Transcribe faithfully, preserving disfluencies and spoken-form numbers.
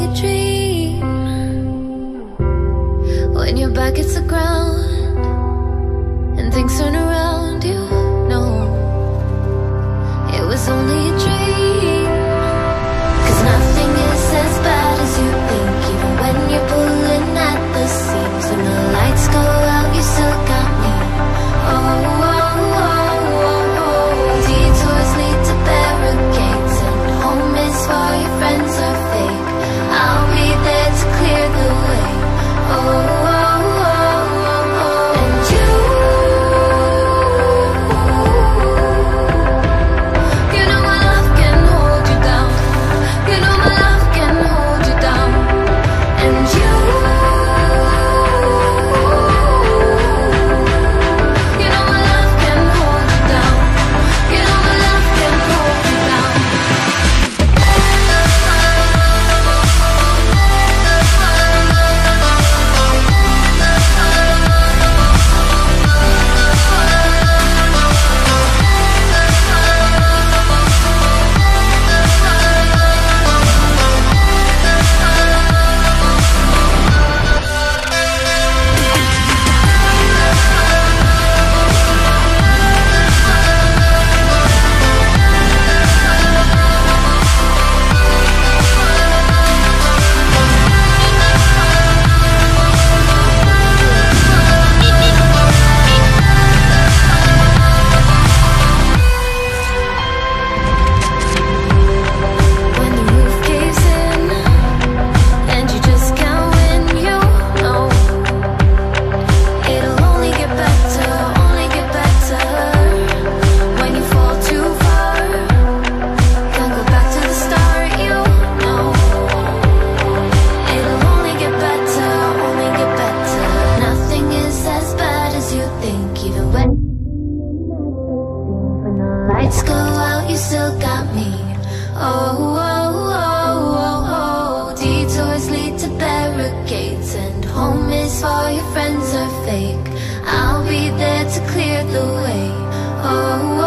a dream. When your back hits the ground and things turn around, you know it was only a dream. 'Cause nothing is as bad as you think. Even when you're pulling at the seams and the lights go out, you still got me. Oh, oh, oh, oh, oh. Detours lead to barricades and home is for your friends are fake. I'll be there to clear the way. Oh, all your friends are fake. I'll be there to clear the way. Oh.